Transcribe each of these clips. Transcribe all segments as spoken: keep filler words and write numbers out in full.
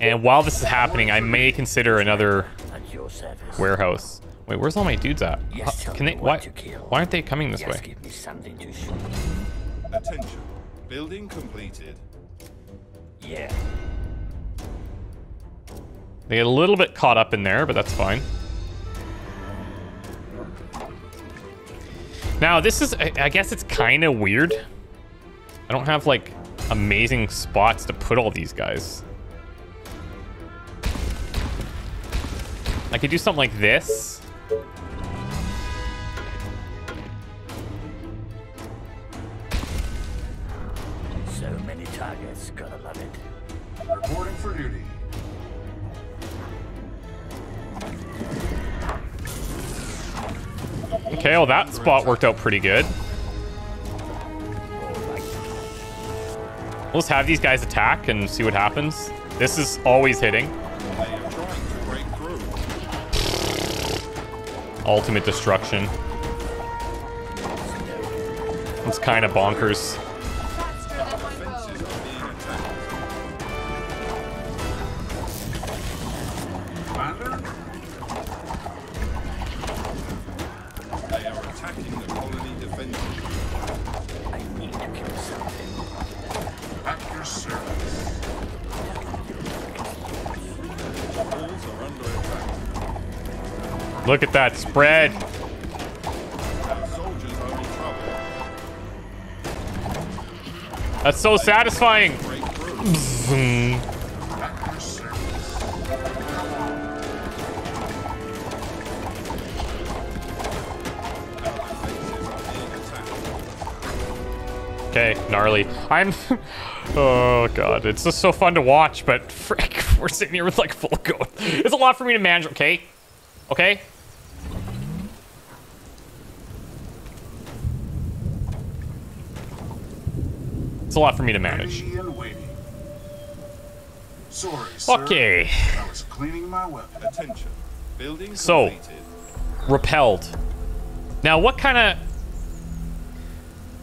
And while this is happening, I may consider another warehouse. Wait, where's all my dudes at? Yes, Can they? Why, why aren't they coming this yes, way? Give me something to shoot. Attention. Building completed. Yeah. They get a little bit caught up in there, but that's fine. Now, this is, I guess it's kind of weird. I don't have, like, amazing spots to put all these guys. I could do something like this. So many targets, gotta love it. Reporting for duty. Okay, well that spot worked out pretty good. Let's have these guys attack and see what happens. This is always hitting. Ultimate destruction. It's kind of bonkers. Look at that spread. That's so satisfying. Okay, gnarly. I'm... Oh, God. It's just so fun to watch, but frick, we're sitting here with, like, full gold. It's a lot for me to manage. Okay? Okay? It's a lot for me to manage. Sorry, okay. I was cleaning my weapon. Attention. Building so, repelled. Now, what kind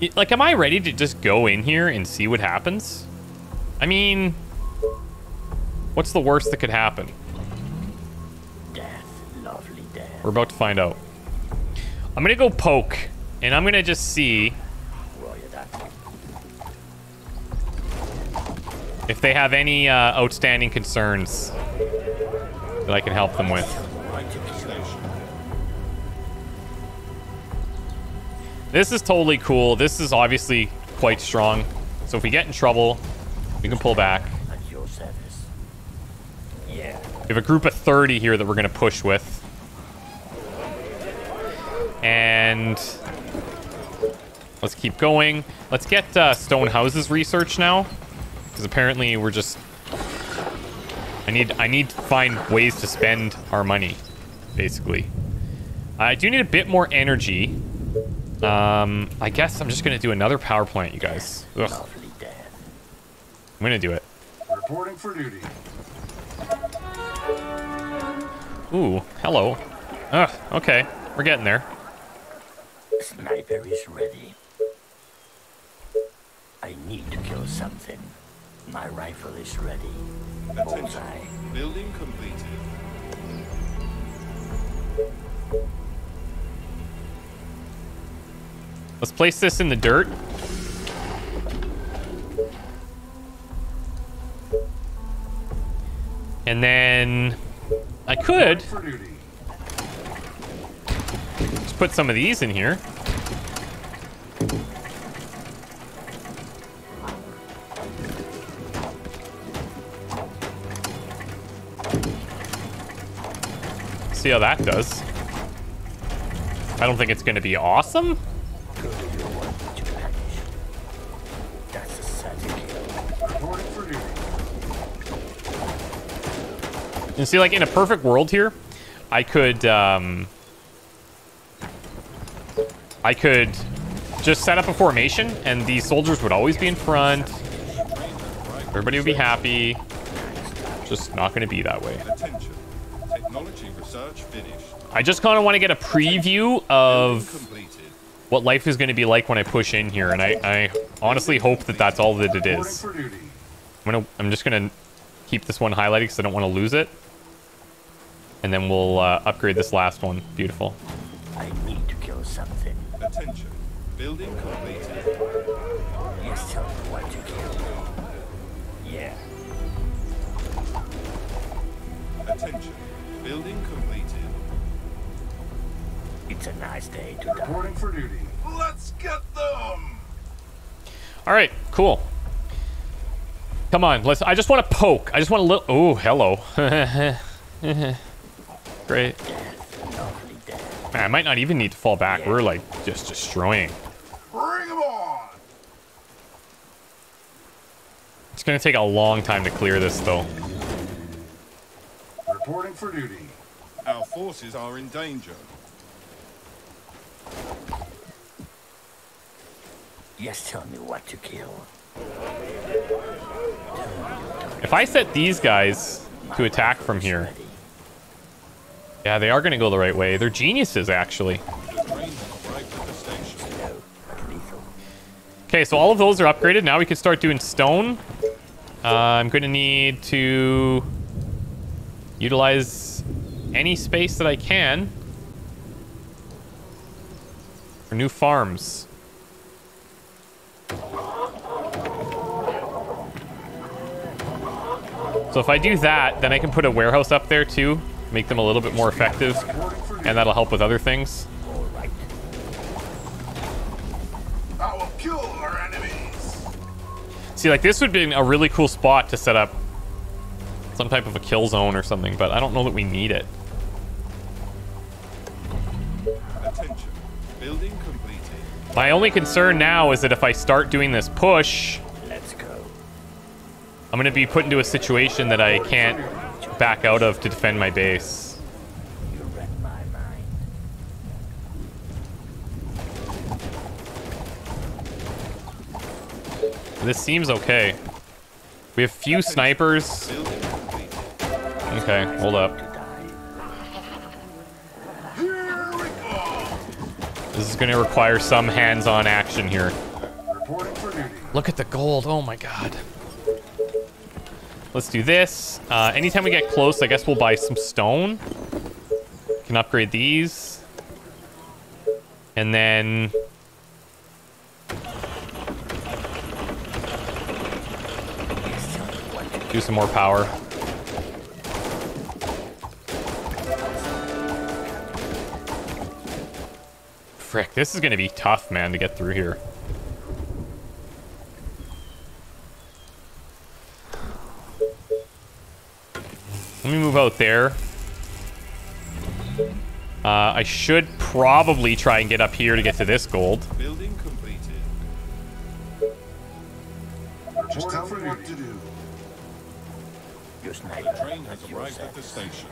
of... Like, am I ready to just go in here and see what happens? I mean... What's the worst that could happen? Death, lovely death. We're about to find out. I'm gonna go poke, and I'm gonna just see... if they have any uh, outstanding concerns that I can help them with. This is totally cool. This is obviously quite strong. So if we get in trouble, we can pull back. We have a group of thirty here that we're going to push with. And let's keep going. Let's get uh, stone houses research now. Because apparently we're just... I need I need to find ways to spend our money, basically. I do need a bit more energy. Um, I guess I'm just going to do another power plant, you guys. Ugh. I'm going to do it. Reporting for duty. Ooh, hello. Ugh, okay. We're getting there. Sniper is ready. I need to kill something. My rifle is ready. Bullseye. Building completed. Let's place this in the dirt. And then I could just put some of these in here. See how that does. I don't think it's going to be awesome. And see, like in a perfect world here, I could, um, I could just set up a formation, and these soldiers would always be in front. Everybody would be happy. Just not going to be that way. I just kind of want to get a preview of what life is going to be like when I push in here, and I, I honestly hope that that's all that it is. I'm gonna, I'm just gonna keep this one highlighted because I don't want to lose it. And then we'll uh, upgrade this last one. Beautiful. I need to kill something. Attention. Building completed. Yes, tell me what to kill. Yeah. Attention. Building completed. It's a nice day to die. Reporting for duty. Let's get them! Alright, cool. Come on, let's. I just want to poke. I just want a little. Oh, hello. Great. Man, I might not even need to fall back. Yeah. We're like just destroying. Bring them on. It's gonna take a long time to clear this, though. Reporting for duty. Our forces are in danger. Yes, tell me what to kill. If I set these guys to attack from here. Yeah, they are going to go the right way. They're geniuses, actually. Okay, so all of those are upgraded. Now we can start doing stone. Uh, I'm going to need to utilize any space that I can for new farms. So if I do that, then I can put a warehouse up there, too. Make them a little bit more effective, and that'll help with other things. I will kill our enemies. See, like, this would be a really cool spot to set up some type of a kill zone or something, but I don't know that we need it. Attention. Building completed. My only concern now is that if I start doing this push, let's go. I'm going to be put into a situation that I can't back out of to defend my base. You read my mind. This seems okay. We have few snipers. Okay, hold up. Here we go. This is going to require some hands-on action here. Look at the gold. Oh my god. Let's do this. Uh, anytime we get close, I guess we'll buy some stone. Can upgrade these. And then... do some more power. Frick, this is gonna be tough, man, to get through here. Let me move out there. Uh, I should probably try and get up here to get to this gold. Building completed. Just tell me what to do. Your sniper train has arrived at the station.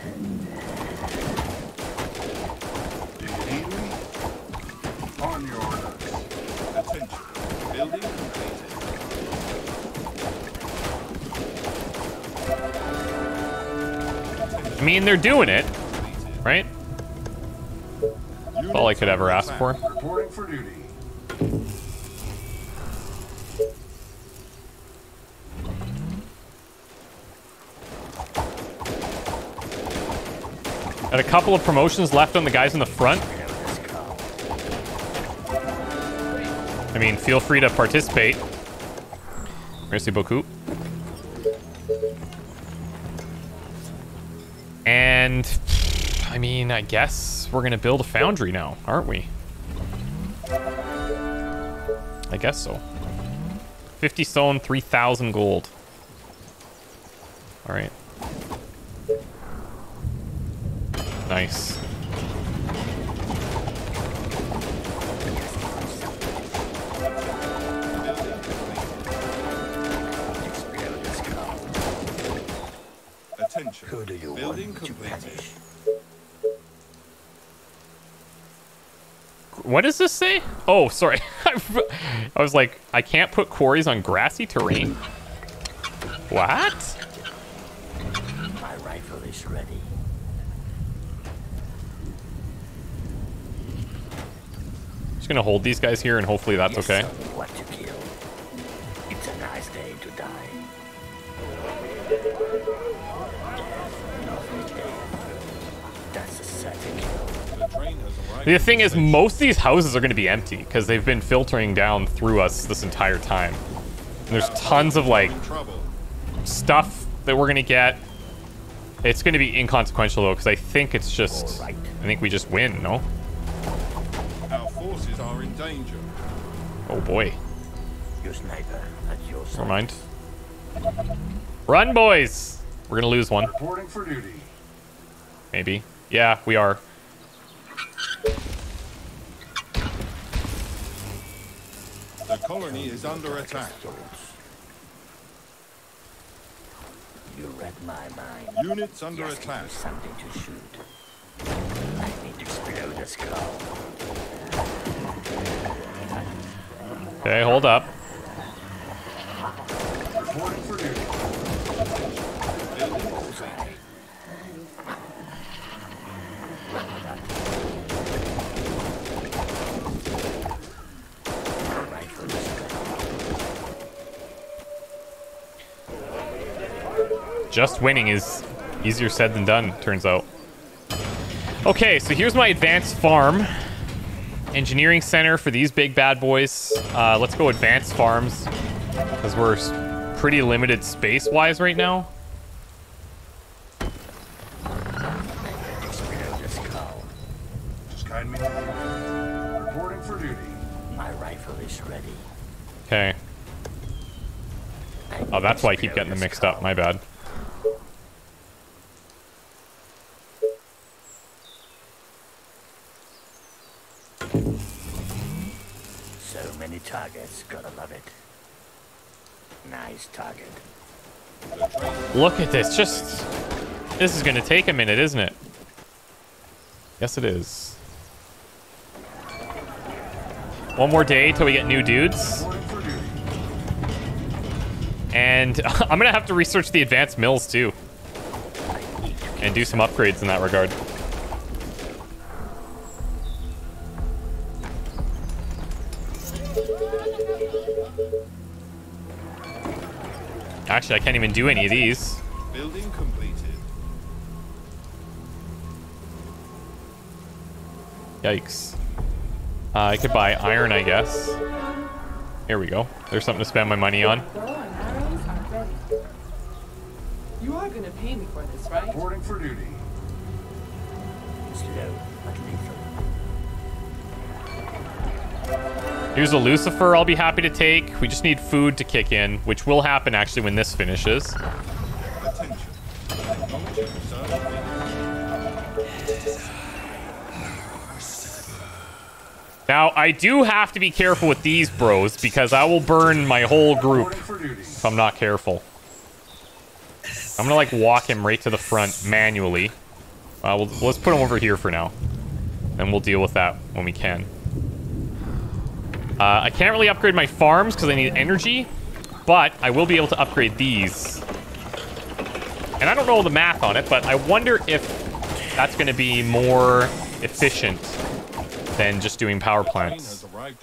Do you need me? On your orders. Attention. Building completed. I mean, they're doing it, right? That's all I could ever ask for. Got a couple of promotions left on the guys in the front. I mean, feel free to participate. Merci beaucoup. And, I mean, I guess we're going to build a foundry now, aren't we? I guess so. fifty stone, three thousand gold. All right. Nice. Who do you Building want to punish? What does this say? Oh, sorry. I was like, I can't put quarries on grassy terrain. What? My rifle is ready. Just gonna hold these guys here, and hopefully that's yes, okay. What to kill. It's a nice day to die. That's pathetic. The thing is, most of these houses are going to be empty because they've been filtering down through us this entire time. And there's tons of like stuff that we're going to get. It's going to be inconsequential though, because I think it's just, I think we just win, no? Our forces are in danger. Oh boy. Your sniper at your side. Never mind. Run, boys! We're going to lose one. Reporting for duty. Maybe. Yeah, we are. The colony is under attack. You read my mind. Units under yes, attack. Something to shoot. I need to explode a skull. Okay, hold up. Reporting for duty. Just winning is easier said than done, turns out. Okay, so here's my advanced farm. Engineering center for these big bad boys. Uh, let's go advanced farms, because we're pretty limited space-wise right now. Reporting for duty. My rifle is ready. Okay. Oh, that's why I keep getting them mixed up. My bad. So many targets, gotta love it. Nice target. Look at this. Just this is gonna take a minute, isn't it? Yes, it is. One more day till we get new dudes. And I'm gonna have to research the advanced mills too. And do some upgrades in that regard. Actually, I can't even do any of these. Building completed. Yikes. Uh, I could buy iron, I guess. Here we go. There's something to spend my money on. You are going to pay me for this, right? Reporting for duty. Here's a Lucifer I'll be happy to take. We just need food to kick in, which will happen actually when this finishes. Now, I do have to be careful with these bros, because I will burn my whole group if I'm not careful. I'm gonna, like, walk him right to the front manually. Uh, we'll, let's put him over here for now. And we'll deal with that when we can. Uh, I can't really upgrade my farms because I need energy, but I will be able to upgrade these. And I don't know the math on it, but I wonder if that's gonna be more efficient than just doing power plants. Do I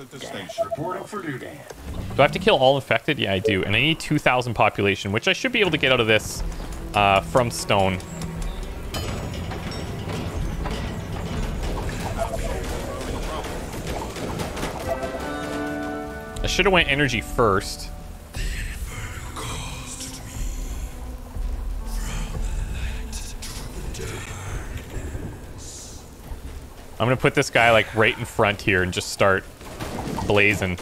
have to kill all infected? Yeah, I do. And I need two thousand population, which I should be able to get out of this uh, from stone. I should have went energy first. I'm gonna put this guy like right in front here and just start blazing.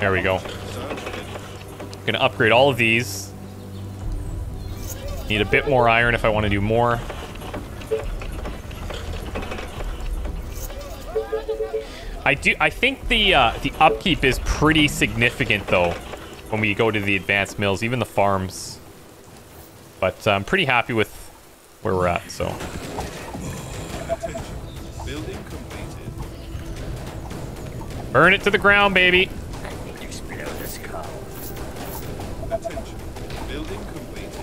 There we go. I'm gonna upgrade all of these. Need a bit more iron if I want to do more. I do. I think the uh, the upkeep is pretty significant though when we go to the advanced mills, even the farms. But uh, I'm pretty happy with where we're at, so. Building completed. Burn it to the ground, baby. I need to explode this car. Attention. Building completed.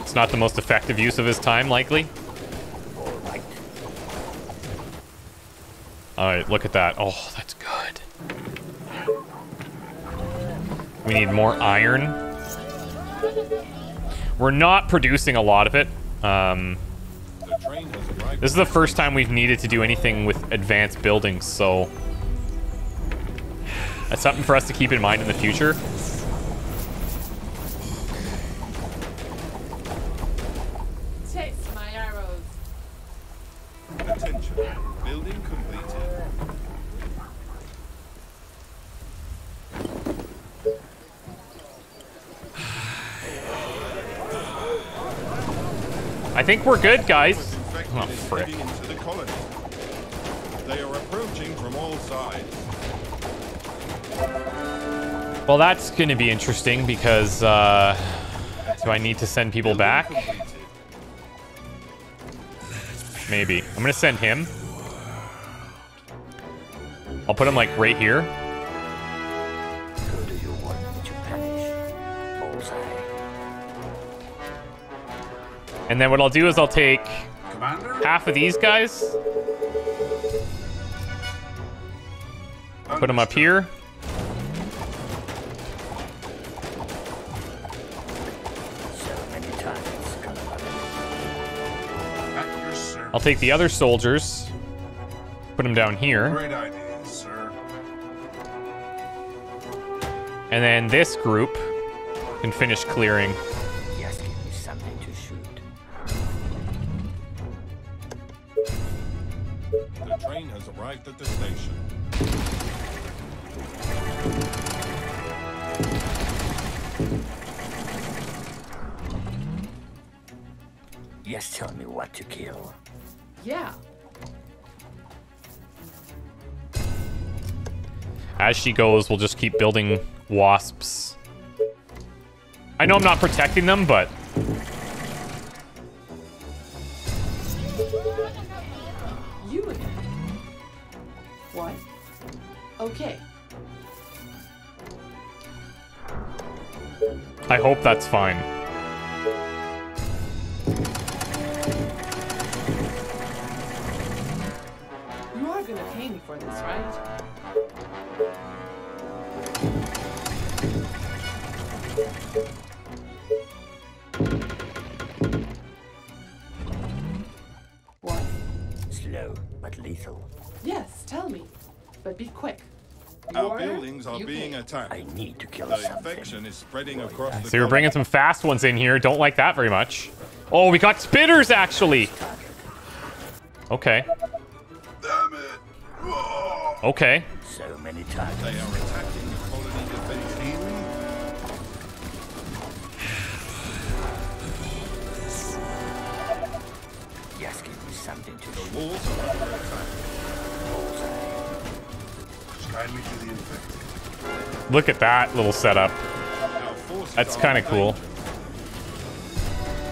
It's not the most effective use of his time, likely. All right. Alright, look at that. Oh, that's good. We need more iron. We're not producing a lot of it. Um, this is the first time we've needed to do anything with advanced buildings, so... that's something for us to keep in mind in the future. Taste my arrows. Attention. Building completed. I think we're good, guys. Oh, frick. They are approaching from all sides. Well, that's going to be interesting because, uh, do I need to send people back? Maybe. I'm going to send him. I'll put him, like, right here. And then what I'll do is I'll take half of these guys. Put them up here. I'll take the other soldiers, put them down here. Great idea, sir. And then this group can finish clearing. Yes, give me something to shoot. The train has arrived at the station. Yes, tell me what to kill. Yeah. As she goes, we'll just keep building wasps. I know I'm not protecting them, but... You again. What? Okay. I hope that's fine. Gonna pay me for this, right? What? Slow but lethal. Yes, tell me, but be quick. Our Warner, buildings are being pay. attacked. I need to kill something. The infection is spreading oh, across yeah. the. So we're bringing some fast ones in here. Don't like that very much. Oh, we got spitters actually. Okay. Okay. So many times. They are attacking the colony defense. Yes, give me something to the walls are under attack. Guide me to the infected. Look at that little setup. That's kind of cool.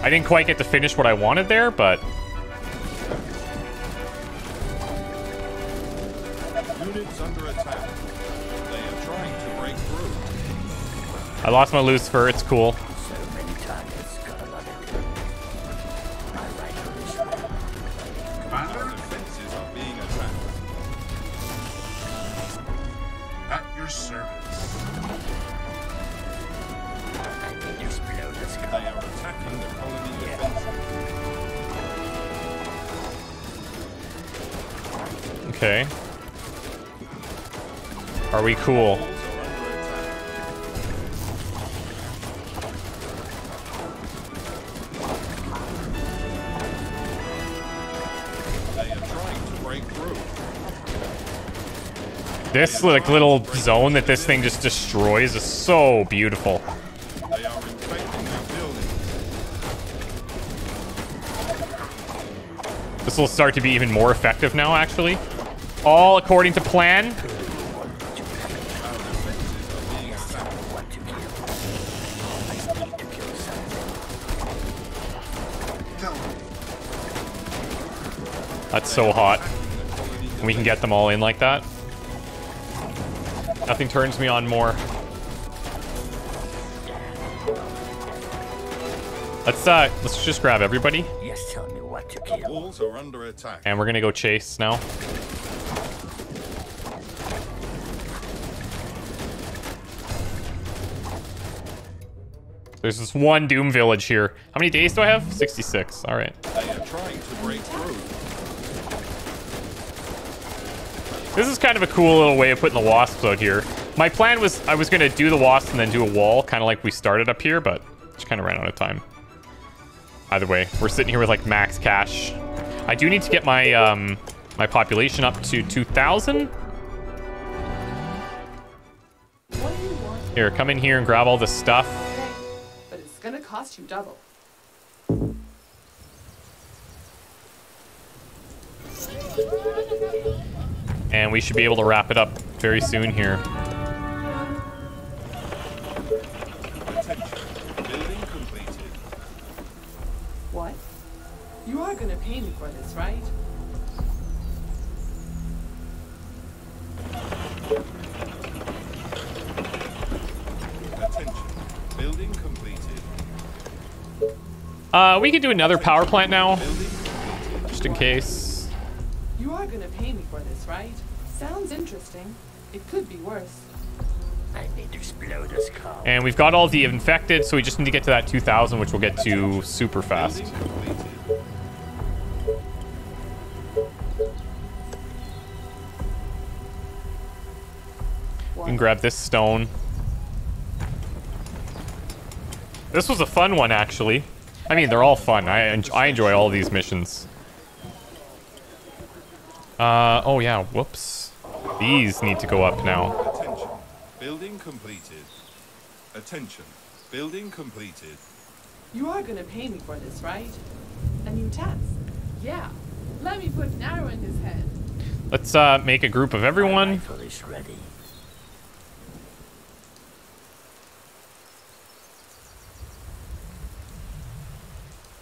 I didn't quite get to finish what I wanted there, but. Under attack. They are trying to break through. I lost my loose fur, it's cool. So many times it's gonna love it. My right. Commander, defenses are being attacked. At your service. I need to explode this guy. They are attacking the colony defenses. Okay. Are we cool? This like little zone that this thing just destroys is so beautiful. This will start to be even more effective now, actually. All according to plan. That's so hot. We can get them all in like that. Nothing turns me on more. Let's uh, let's just grab everybody. Yes, tell me what to kill. Walls are under attack. And we're gonna go chase now. There's this one Doom Village here. How many days do I have? sixty-six. All right. I am trying to break through. This is kind of a cool little way of putting the wasps out here. My plan was I was going to do the wasps and then do a wall, kind of like we started up here, but just kind of ran out of time. Either way, we're sitting here with like max cash. I do need to get my um, my population up to two thousand. Here, come in here and grab all this stuff. Okay, but it's gonna cost you double. And we should be able to wrap it up very soon here. What? You are gonna pay me for this, right? Building completed. Uh, we could do another power plant now, just in case. You are gonna pay me for this, right? Sounds interesting. It could be worse. I need to explode this car. And we've got all the infected, so we just need to get to that two thousand, which we'll get to super fast. We can grab this stone. This was a fun one, actually. I mean, they're all fun. I, en I enjoy all these missions. Uh, oh, yeah. Whoops. These need to go up now. Attention. Building completed. Attention. Building completed. You are going to pay me for this, right? A new task. Yeah. Let me put an arrow in his head. Let's uh, make a group of everyone. My rifle is ready.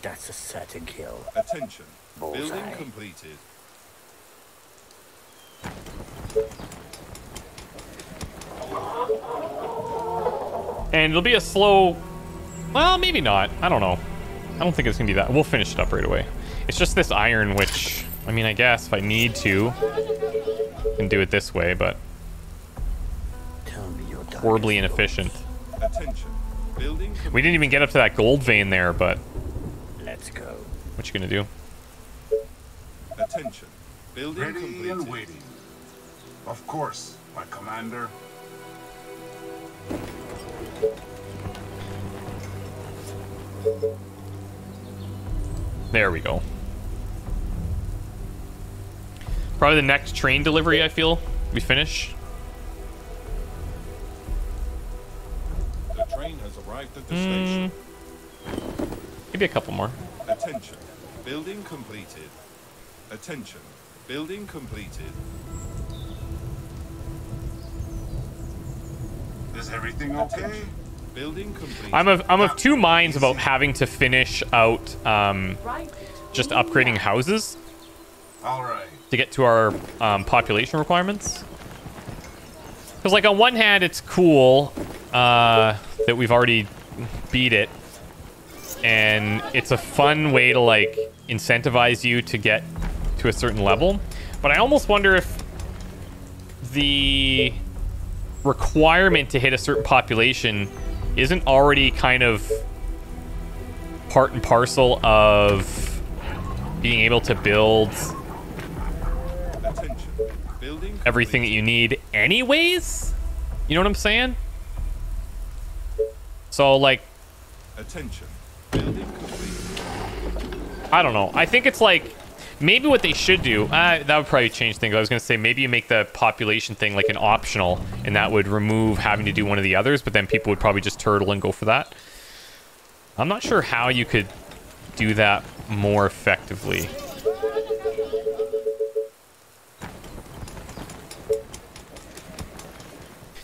That's a certain kill. Attention. Bullseye. Building completed. And it'll be a slow... Well, maybe not. I don't know. I don't think it's going to be that. We'll finish it up right away. It's just this iron, which... I mean, I guess if I need to, I can do it this way, but... Tell me your horribly inefficient. Attention. Building completed. We didn't even get up to that gold vein there, but... Let's go. What you gonna do? Attention. Building ready completed. And waiting. Of course, my commander. There we go. Probably the next train delivery, I feel, we finish. The train has arrived at the mm. station. Maybe a couple more. Attention. Building completed. Attention. Building completed. Is everything okay? Building completed. I'm of I'm of two minds about having to finish out um just upgrading houses. All right. To get to our um, population requirements. Because like on one hand it's cool uh, that we've already beat it. And it's a fun way to like incentivize you to get to a certain level, but I almost wonder if the requirement to hit a certain population isn't already kind of part and parcel of being able to build everything that you need anyways. You know what I'm saying? So like, attention. I don't know. I think it's like maybe what they should do. Uh, that would probably change things. I was going to say maybe you make the population thing like an optional, and that would remove having to do one of the others. But then people would probably just turtle and go for that. I'm not sure how you could do that more effectively.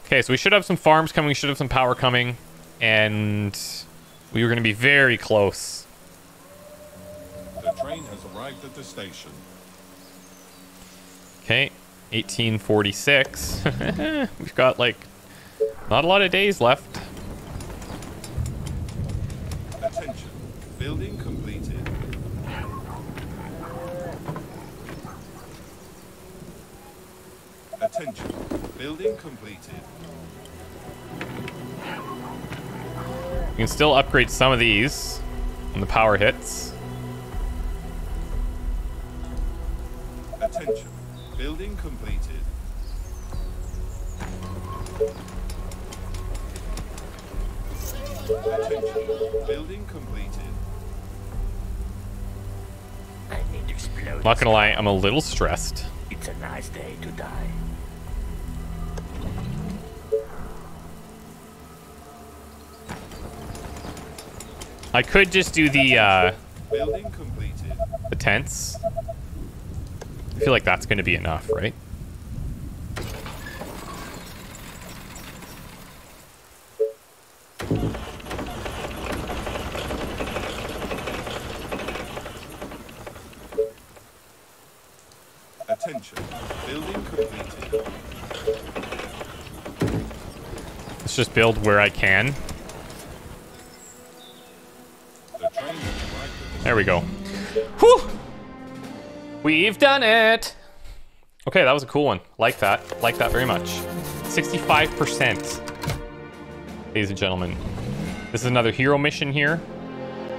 Okay, so we should have some farms coming. We should have some power coming, and. We were going to be very close. The train has arrived at the station. Okay, eighteen forty-six. We've got like not a lot of days left. Attention, building completed. Attention, building completed. can still upgrade some of these when the power hits. Attention. Building completed. Attention. Building completed. I need exploding. Not gonna lie, I'm a little stressed. It's a nice day to die. I could just do the uh building completed. The tents. I feel like that's going to be enough, right? Attention. Building completed. Let's just build where I can. There we go. Whew! We've done it! Okay, that was a cool one. Like that. Like that very much. sixty-five percent. Ladies and gentlemen. This is another hero mission here.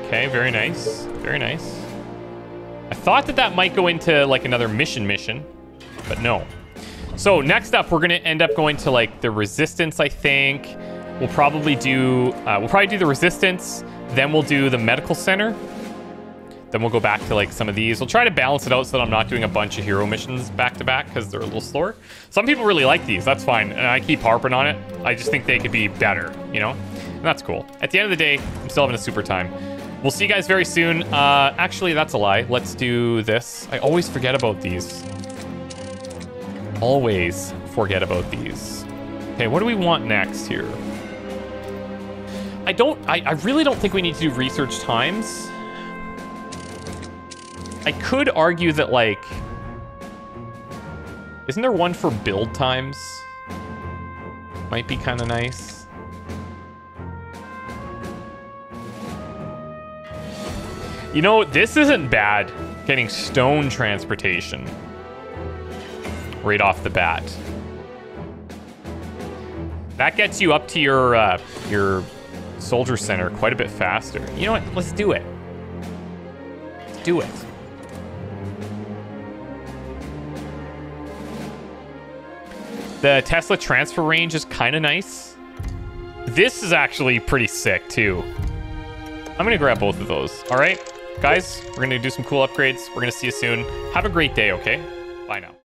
Okay, very nice. Very nice. I thought that that might go into, like, another mission mission. But no. So, next up, we're going to end up going to, like, the Resistance, I think. We'll probably do... Uh, we'll probably do the Resistance. Then we'll do the Medical Center. Then we'll go back to like some of these. We'll try to balance it out so that I'm not doing a bunch of hero missions back to back because they're a little slower. Some people really like these, that's fine. And I keep harping on it. I just think they could be better, you know? And that's cool. At the end of the day, I'm still having a super time. We'll see you guys very soon. Uh, actually, that's a lie. Let's do this. I always forget about these. Always forget about these. Okay, what do we want next here? I don't, I, I really don't think we need to do research times. I could argue that, like, isn't there one for build times? Might be kind of nice. You know, this isn't bad, getting stone transportation right off the bat. That gets you up to your, uh, your soldier center quite a bit faster. You know what? Let's do it. Let's do it. The Tesla transfer range is kind of nice. This is actually pretty sick too. I'm gonna grab both of those. All right, guys, we're gonna do some cool upgrades. We're gonna see you soon. Have a great day, okay? Bye now.